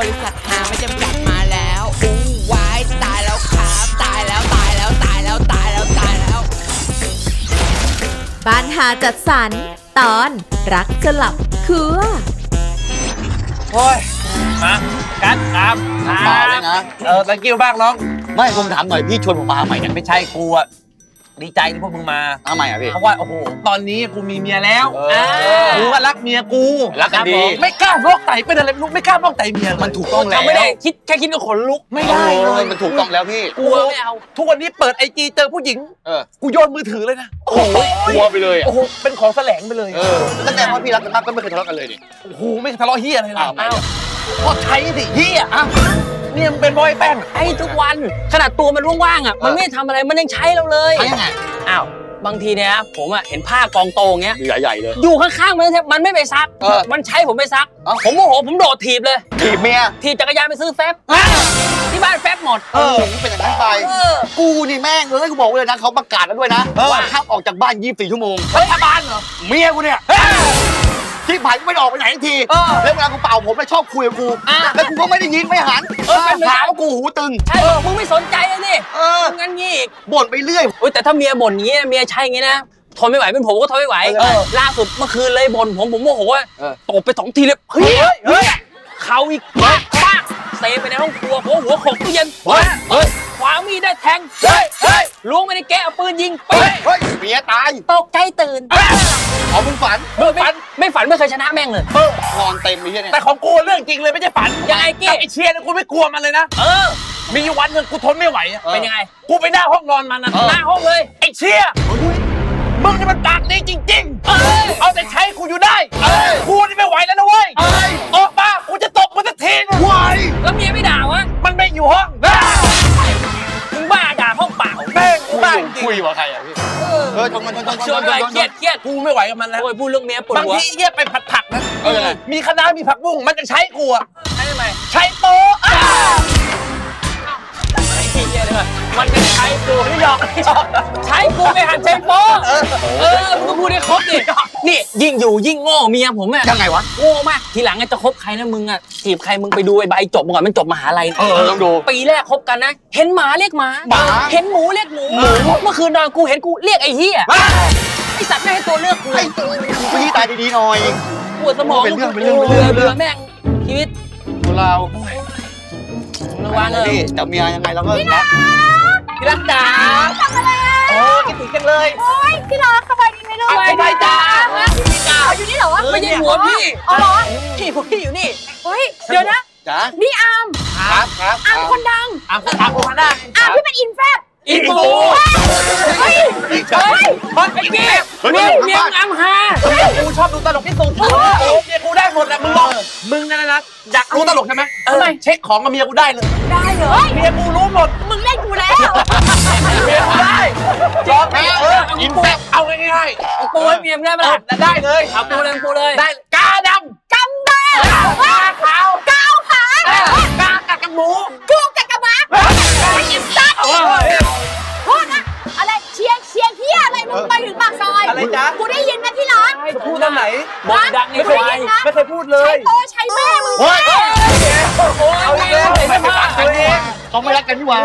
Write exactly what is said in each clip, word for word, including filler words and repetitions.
บริษัทหาไม่จำกัดมาแล้วอู้วายตายแล้วครับตายแล้วตายแล้วตายแล้วตายแล้วตายแล้วบ้านหาจัดสรรตอนรักสลับขั้วโอ้ยมากัดครับมาเลยนะเออตะกี้บ้างน้องไม่ผมถามหน่อยพี่ชวนผมมาใหม่เนี่ยไม่ใช่กูอะดีใจที่พวกมึงมาเอาใหม่อ่ะพี่เพราะว่าโอ้โหตอนนี้กูมีเมียแล้วกูก็รักเมียกูรักกันดีไม่กล้าลอกไตเป็นอะไรไม่รู้ไม่กล้าลอกไตเมียมันถูกต้องแล้วไม่ได้คิดแค่คิดก็ขนลุกไม่ได้เลยมันถูกต้องแล้วพี่กลัวไม่เอาทุกวันนี้เปิดไอจีเจอผู้หญิงกูโยนมือถือเลยนะโอ้โหกลัวไปเลยโอ้โหเป็นของแสลงไปเลยตั้งแต่ว่าพี่รักกันมากก็ไม่เคยทะเลาะกันเลยดิโอ้โหไม่ทะเลาะเฮียอะไรเลยพอใช้สิเฮียอ่ะเนี่ยมันเป็นบอยแป้งใช้ทุกวันขนาดตัวมันว่างๆอ่ะมันไม่ทำอะไรมันยังใช้เราเลยใช้ยังไงอ้าวบางทีเนี่ยผมอ่ะเห็นผ้ากองโตงเงี้ยใหญ่ๆเลยอยู่ข้างๆมันมันไม่ไปซักมันใช้ผมไปซักผมโมโหผมโดดถีบเลยถีบเมียถีบจักรยานไปซื้อแฟบที่บ้านแฟบหมดเออเป็นอย่างนั้นไปกูนี่แม่งเลยกูบอกเลยนะเขาประกาศแล้วด้วยนะว่าห้ามออกจากบ้านยี่สิบสี่ชั่วโมงเฮ้ยบ้านเหรอเมียกูเนี่ยที่ผ่านก็ไม่ออกไปไหนทันทีแล้วเวลากูเป่าผมไม่ชอบคุยกับกูแล้วกูก็ไม่ได้ยินไม่หันหาว่ากูหูตึงมึงไม่สนใจเลยนี่งั้นงี้อีกบ่นไปเรื่อยแต่ถ้าเมียบ่นอย่างนี้เมียใช่อย่างนี้นะทนไม่ไหวเป็นผมก็ทนไม่ไหวล่าสุดเมื่อคืนเลยบ่นผมผมโมโหว่าตบไปสองทีเลยเฮ้ยเฮ้ยเขาอีกบ้าบ้าเซไปในห้องครัวหัวหัวขบตู้เย็นขวามีได้แทงล้วงไปในแกะเอาปืนยิงไปเมียตายตกใจตื่นเอามึงฝันฝันไม่ฝันไม่เคยชนะแม่งเลยนอนเต็มเลยเนี่ยแต่ของกูเรื่องจริงเลยไม่ใช่ฝันยังไงเก๊ไอเชียร์กูไม่กลัวมันเลยนะเออมีวันหนึ่งกูทนไม่ไหวเป็นยังไงกูไปหน้าห้องนอนมันนะหน้าห้องเลยไอเชียร์มึงนี่มันปากนี้จริงๆเอาแต่ใช้กูอยู่ได้กูนี่ไม่ไหวแล้วนะเว้ยออกมากูจะตบมันสักทีไหวแล้วเมียไม่ด่าวะมันไม่อยู่ห้องมึงบ้าด่าห้องเปล่าแม่งบ้าคุยว่าใครอ่ะพี่เออทำมันทำมันชวนอะไรเครียดเครียดกูไม่ไหวกับมันแล้วโอ้ยพูดเรื่องเมียปวดหัวบางทีเงียบไปผัดผักนะมีคณะมีผักบุ้งมันจะใช้กูอ่ะใช้ทำไมใช้โต๊ะไอ้เหี้ยเลยมันจะใช้กูไม่ยอมใช้กูไม่หันใช้โต๊ะเออมึงพูดได้ครบดินี่ยิ่งอยู่ยิ่งโง่เมียผมอ่ะยังไงวะโง่มากทีหลังจะคบใครนะมึงอ่ะจีบใครมึงไปดูใบจบก่อนมันจบมหาลัยเออต้องดูปีแรกคบกันนะเห็นหมาเรียกหมาเห็นหมูเรียกหมูเมื่อคืนนอนกูเห็นกูเรียกไอ้เหี้ยไอ้สัตว์ไม่ให้ตัวเลือกกูไอ้ตัวพี่ตายดีๆหน่อยปวดสมองเป็นเรื่องเป็นเรื่องเป็นเรื่องเรื่องแม่งชีวิตของเราระวังเลยแต่เมียยังไงเราก็รักรักจ๋าโอ้คิดถึงกันเลยโอ้ยพี่รักสบายดีไหมเลยสบายจ้าอยู่นี่เหรอไม่ใช่หัวพี่อ๋อเหรอพี่พวกพี่อยู่นี่เฮ้ยเดี๋ยวนะนี่อามครับครับอามคนดังอามคนดังอามพี่เป็นอินแฟบอินฟูเฮ้ยเฮ้ยบอลไอ้เก็บเมียเมียอามฮากูชอบดูตลกที่สุดเมียกูได้หมดแหละมึงลองมึงนั่นนะอยากรู้ตลกใช่ไหมทำไมเช็คของกับเมียกูได้เลยได้เหรอเมียกูรู้หมดมึงเล่นกูแล้วเมียกูได้จอมแพ้อินแฟบเอาง่ายๆปูให้เมียมึงได้ไหมล่ะได้เลยเอาปูเลยปูเลยได้กาดำกำดำกาขาวกาวขากากัดกังหมูกูกัดกระมังกาอินแฟบพูดนะอะไรเชียร์เชียร์เฮียอะไรมึงไปถึงปากซอยอะไรจ๊ะกูได้ยินนะที่ร้านพูดตอนไหนบอลดังไม่เคยไม่เคยพูดเลยใช้โตใช้แม่มึงโอ้ยเอาเรื่องไหนไม่รักกันเองเขาไม่รักกันที่ว่า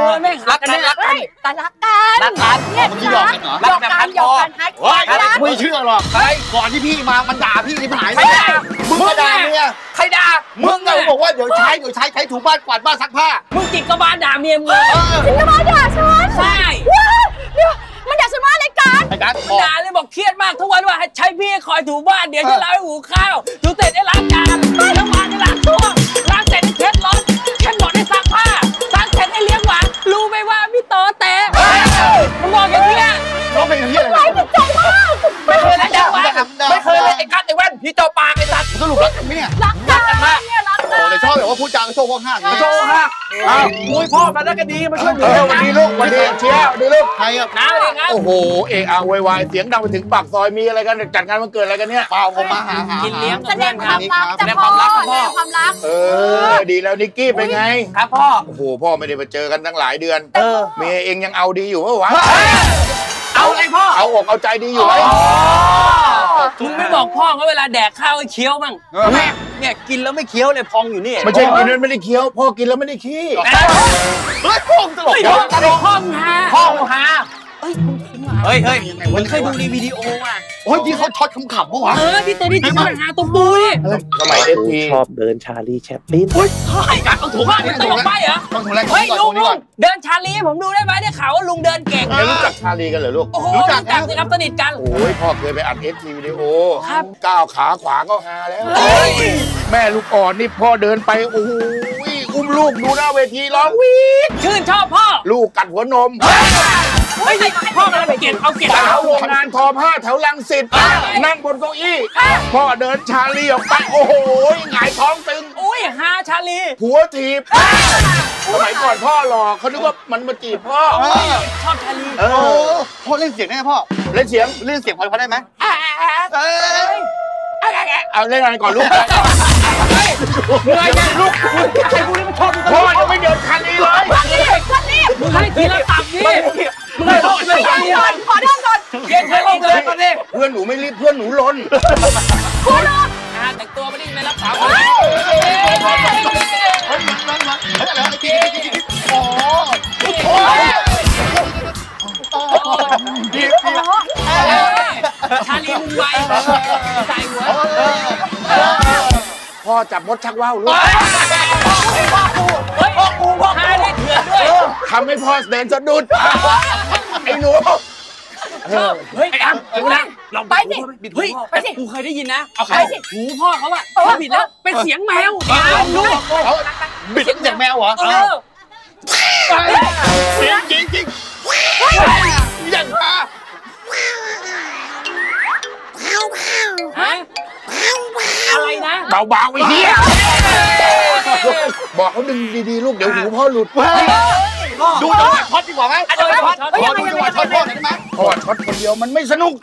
รักกันรักกันแต่รักกันรักกันเนี่ยพี่หยอกกันเหรอรักกันหยอกกันฮักกันไม่เชื่อหรอกไอ้ก่อนที่พี่มามันด่าพี่ที่หายไม่ได้มึงมาด่าเมียใครด่ามึงไงบอกว่าเดี๋ยวใช้เดี๋ยวใช้ใช้ถูบ้านกวาดบ้านซักผ้ามึงจิกกระบาลด่าเมียมึงจิกกระบาลด่าฉันใช่มันด่าฉันว่าอะไรกันด่าเลยบอกเครียดมากทุกวันว่าใช้พี่คอยถูบ้านเดี๋ยวจะล้างหูข้าวถูเสร็จได้ล้างจานล้างจานได้ล้างตัวล้างเสร็จได้เช็ดรถเช็ดหมดได้ซักผ้าซักเสร็จได้เลี้ยงหมารู้ไหมว่าพี่ต่อแต่มันบอกอย่างนี้ร้องเพลงอย่างนี้เลยไม่เคยเลยไม่เคยเลยไอ้กัดไอ้แว่นพี่เจ้าปากไอ้สัตว์สรุปรักกันไหมเนี่ยรักกันมากโอ้แต่ชอบแบบว่าผู้จางโชว์ห้างโชว์ห้างอ้าวมวยพ่อมาแล้วก็ดีมาช่วยดูวันดีลูกวันดีเชียร์ดีลูกใครอ่ะน้าเลยครับโอ้โหเอะอะวายๆเสียงดังไปถึงปากซอยมีอะไรกันจัดงานวันเกิดอะไรกันเนี่ยเปล่าผมมาหาหาแสดงความรักแสดงความรักพ่อความรักเออดีแล้วนิกกี้เป็นไงครับพ่อโอ้โหพ่อไม่ได้มาเจอกันตั้งหลายเดือนเออเมียเองยังเอาดีอยู่เมื่อวานเอาอะไรพ่อเอาอกเอาใจดีอยู่ไหมมึงไม่บอกพ่อว่าเวลาแดกข้าวไอ้เคี้ยวมั่งแม่ เนี่ยกินแล้วไม่เคี้ยวเลยพองอยู่นี่ไม่ใช่กินแล้วไม่ได้เคี้ยวพ่อกินแล้วไม่ได้ขี้เฮ้ยพองตลกตลกพองฮะพองฮะเฮ้ยเฮ้ยเฮ้ยมันเคยดูในวิดีโออ่ะโอ้ยที่เขาช็อตคำขำเขาวะเออที่เตอร์นี่ที่มันหาตัวบุยสมัยเด็กชอบเดินชาลีแชปปินเฮ้ยการต้องถูกมากมันต้องไปเหรอเฮ้ยลุงลุงเดินชาลีผมดูได้ไหมได้ข่าวว่าลุงเดินเก่งรู้จักชาลีกันเหรอลูกรู้จักกันสิครับสนิทกันโอ้ยพ่อเคยไปอัดเอฟทีวิดีโอครับก้าวขาขวาก็ฮาแล้วแม่ลูกอ่อนนี่พ่อเดินไปโอ้ยอุ้มลูกดูหน้าเวทีร้องวีดชื่นชอบพ่อลูกกัดหัวนมไม่ใช่พ่อมาเก็บเอาเก็บเอาวงงานทอผ้าแถวรังสิตนั่งบนเก้าอี้พ่อเดินชาลีออกไปโอ้โหหงายท้องตึงอุ้ยฮาชาลีผัวถีบสมัยก่อนพ่อหลอกเขาคิดว่ามันมาจีบพ่อชอบชาลีเออพ่อเล่นเสียงได้ไหมพ่อเล่นเสียงเล่นเสียงพอได้ไหมเอาเล่นอะไรก่อนลูกเหนื่อยไงลูกใครพวกนี้มันชอบพ่อยังไม่เดินคันนี้เลยคันนี้คันนี้มึงให้ทีละตับนี่ขอโทษก่อนเย็นใจลงเลยตอนนี้เพื่อนหนูไม่รีบเพื่อนหนูล้นคุณล่ะแต่งตัวไม่ได้ไม่รับสาวเลยโอ้โหชาลีมุมไบใส่หัวพ่อจับมดชักว่าวลูกพ่อกูพ่อกูทำให้พ่อเดินสะดุดไอ้หนูเฮ้ยไอ้อังดูนะลองไปสิเฮ้ยไปสิกูเคยได้ยินนะเอาไปสิหูพ่อเขาอะเขาบิดแล้วเป็นเสียงแมวลูกเขาบิดเป็นเสียงแมวเหรอเสียงจริงจริงอย่างฮะอะไรนะเบาๆไอ้เหี้ยบอกเขาดึงดีๆลูกเดี๋ยวหูพ่อหลุดดูจังหวะช็อตดีกว่าไหมดูจังหวะช็อตดูจังหวะช็อตได้ไหมช็อตช็อตคนเดียวมันไม่สนุก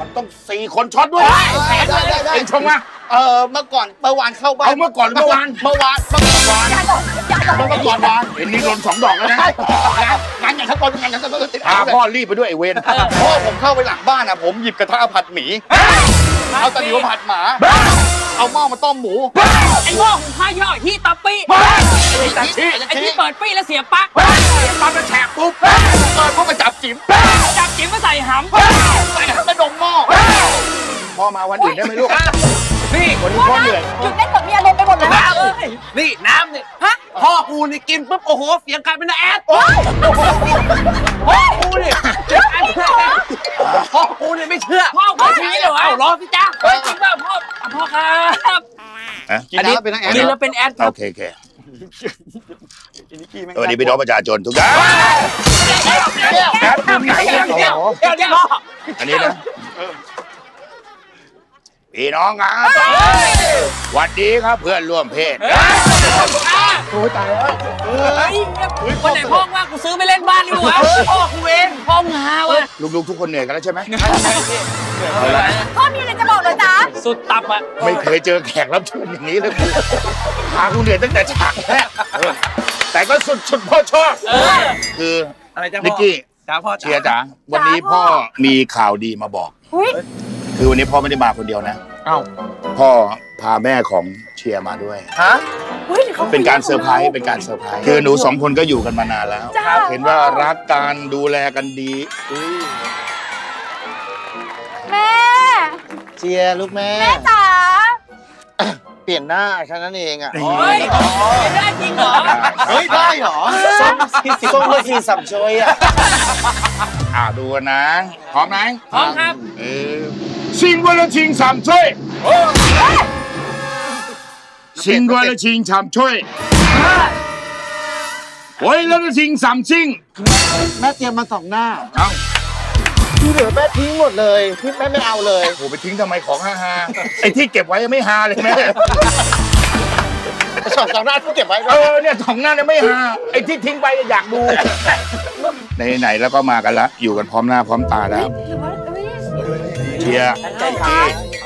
มันต้องสี่คนช็อตด้วยได้ได้ได้เอ็งชงมาเออเมื่อก่อนเมื่อวานเข้าบ้านเมื่อก่อนเมื่อวานเมื่อวานเมื่อก่อนวานเมื่อก่อนวานเห็นนี่โดนสองดอกแล้วนะงานอย่างทั้งคนงานอย่างทั้งคนติดพ่อรีบไปด้วยไอเวนพ่อผมเข้าไปหลังบ้านนะผมหยิบกระทะผัดหมีเอาตะหลิวผัดหมาเอาหม้อมาต้มหมูไอ้หม้อหุงข้าวย่อยที่ตับปี้ไอ้ที่เปิดปี้แล้วเสียบปลั๊กเสียบปลั๊กแล้วแฉกปุ๊บเปิดปุ๊บมาจับจิ๋มจับจิ๋มมาใส่หำใส่หำแล้วดมหม้อพ่อมาวันอื่นได้ไหมลูกนี่คนนี้พ่อเหนื่อยหยุดเล่นกับเมียลงไปหมดแล้วนี่น้ำนี่ฮะพ่อกูนี่กินปุ๊บโอ้โหเสียงกลายเป็นแอดพ่อกูนี่พ่อกูนี่ไม่เชื่อพ่อกูชี้เหรอเอ้ารอพี่จ้าพ่อจริงป่ะพ่อพ่อครับอันนี้เป็นแอดกินแล้วเป็นแอดโอเคโอเคสวัสดีพี่น้องประชาชนทุกท่านอันนี้นะพี่น้องครับสวัสดีครับเพื่อนร่วมเพศโอ้ยตายแล้ววันไหนพ่อว่ากูซื้อไปเล่นบ้านดีกว่าพ่อกูเองพ่อมึงฮาวะลุงๆทุกคนเหนื่อยกันแล้วใช่ไหมพ่อมีอะไรจะบอกเลยจ้าสุดตับอะไม่เคยเจอแขกรับเชิญอย่างนี้เลยกูพากูเหนื่อยตั้งแต่ฉากแรกแต่ก็สุดชุดพ่อชอบคือนิกกี้เชียร์จ๋าวันนี้พ่อมีข่าวดีมาบอกคือวันนี้พ่อไม่ได้มาคนเดียวนะอ้าวพ่อพาแม่ของเชียร์มาด้วยฮะเป็นการเซอร์ไพรส์เป็นการเซอร์ไพรส์คือหนูสองคนก็อยู่กันมานานแล้วเห็นว่ารักกันดูแลกันดีแม่เชียร์ลูกแม่แม่จ๋าเปลี่ยนหน้าแค่นั้นเองอ่ะเฮ้ยได้จริงเหรอเฮ้ยได้เหรอส้มส้มเมื่อกี้สับโชยอ่ะอ่าดูนะพร้อมไหมพร้อมครับเออชิงวันละชิงสามช่วยชิงวันละชิงสามช่วยโอ้ยแล้วละชิงสามชิงแม่เตรียมมาสองหน้าเอาที่เหลือแม่ทิ้งหมดเลยพี่แม่ไม่เอาเลยโอ้ไปทิ้งทำไมของฮาฮาไอ้ที่เก็บไว้ไม่ฮาเลยแม่สองสองหน้าที่เก็บไว้เออเนี่ยสองหน้าเนี่ยไม่ฮาไอ้ที่ทิ้งไปอยากดูไหนๆแล้วก็มากันละอยู่กันพร้อมหน้าพร้อมตาแล้วเชียร์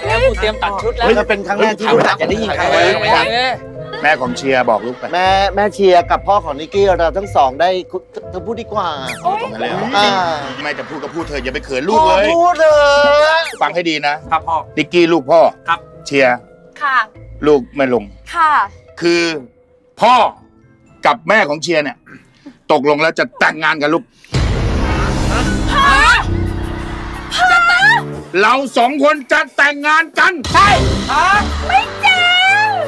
แล้วกูเตรียมตัดชุดแล้วจะเป็นครั้งแรกที่รู้จักจะได้ยินครั้งแรกแม่ของเชียร์บอกลูกไปแม่แม่เชียร์กับพ่อของนิกกี้เราทั้งสองได้เธอพูดดีกว่าต้องกันแล้วแม่จะพูดก็พูดเธออย่าไปเขินลูกเลยพูดเลยฟังให้ดีนะนิกกี้ลูกพ่อเชียร์ ค่ะลูกไม่ลงค่ะคือพ่อกับแม่ของเชียร์เนี่ยตกลงแล้วจะแต่งงานกันลูกเราสองคนจะแต่งงานกันใช่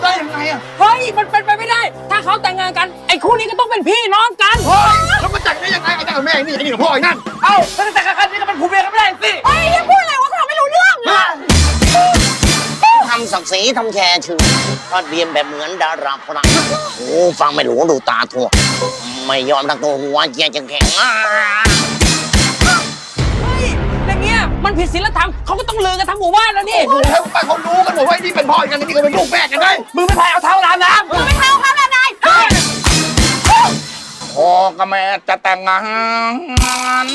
ไม่จริงได้ยังไงอ่ะเฮ้ยมันเป็นไปไม่ได้ถ้าเขาแต่งงานกันไอ้คู่นี้ก็ต้องเป็นพี่น้องกันเฮ้ยแล้วมันแต่งได้ยังไงไอ้แต่งกับแม่ไอ้นี่ไอ้นี่กับพ่อไอ้นั่นเอ้าถ้าแต่งกันนี่ก็เป็นผัวเมียกันไม่ได้สิเฮ้ยยังพูดอะไรวะเราไม่รู้เรื่องเลยทำศักดิ์ศรีทำแชร์ชื่อทอดเรียนแบบเหมือนดาราพนักโอ้ฟังไม่หลวงดูตาทั่วไม่ยอมตั้งตัวหัวเจียงแข็งมันผิดศีลธรรมเขาก็ต้องลือกันทั้งหมู่บ้านแล้วนี่โอ้โหไปเขารู้กันหมดว่านี่เป็นพ่อกันนี่ก็เป็นลูกแม่กันได้มึงไม่พายเอาเท้าลานน้ำมึงไม่พายเอาเท้าลานนายพ่อกับแม่จะแต่งงาน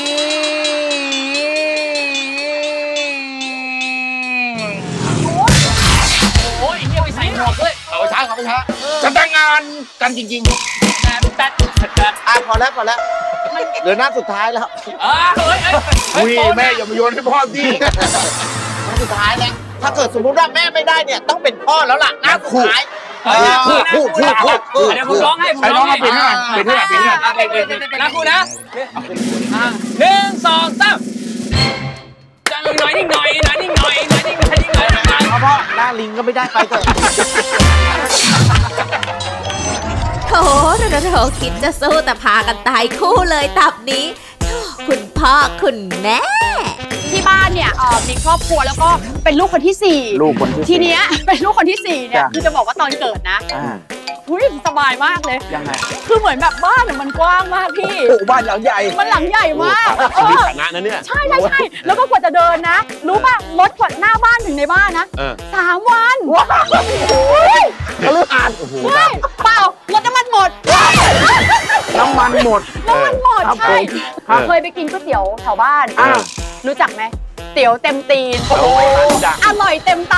โอ้ยเนี่ยไปใส่หมวกเลยเอาไปช้าเอาไปช้าจะแต่งงานกันจริงๆแต่แต่แต่อ่ะพอแล้วพอแล้วเดือนหน้าสุดท้ายแล้วอ๋อเฮ้ยอุ้ยแม่อย่ามาโยนให้พ่อดิสุดท้ายแล้วถ้าเกิดสมมติว่าแม่ไม่ได้เนี่ยต้องเป็นพ่อแล้วล่ะหน้าสุดท้ายพูดพูดพูดพูดพูดเดี๋ยวผมร้องให้ผมร้องให้เป็นหน้าเป็นหน้าเป็นหน้าเป็นหน้ากูนะหนึ่งสองสามจังหน่อยนิดหน่อยหน่อยนิดหน่อยหน่อยนิดหน่อยนิดหน่อยพ่อหน้าลิงก็ไม่ได้ไปเถอะโถเราโถคิดจะสู้แต่พากันตายคู่เลยตับนี้คุณพ่อคุณแม่ที่บ้านเนี่ยมีครอบครัวแล้วก็เป็นลูกคนที่สี่ลูกคนที่ทีเนี้ยเป็นลูกคนที่สี่เนี่ยคือจะบอกว่าตอนเกิดนะอุ้ยสบายมากเลยยังไงคือเหมือนแบบบ้านเนี่ยมันกว้างมากพี่โอ้บ้านหลังใหญ่มันหลังใหญ่มากมีฐานะนะเนี่ยใช่ใช่ใช่แล้วก็กว่าจะเดินนะรู้ป่ะรถกว่าหน้าบ้านถึงในบ้านนะสามวันว้าวเลือกอ่านโอ้โหเปล่ารถน้ำมันหมดน้ำมันหมดน้ำมันหมดใช่เคยไปกินก๋วยเตี๋ยวแถวบ้านรู้จักไหมเตี๋ยวเต็มตีนอร่อยเต็มตา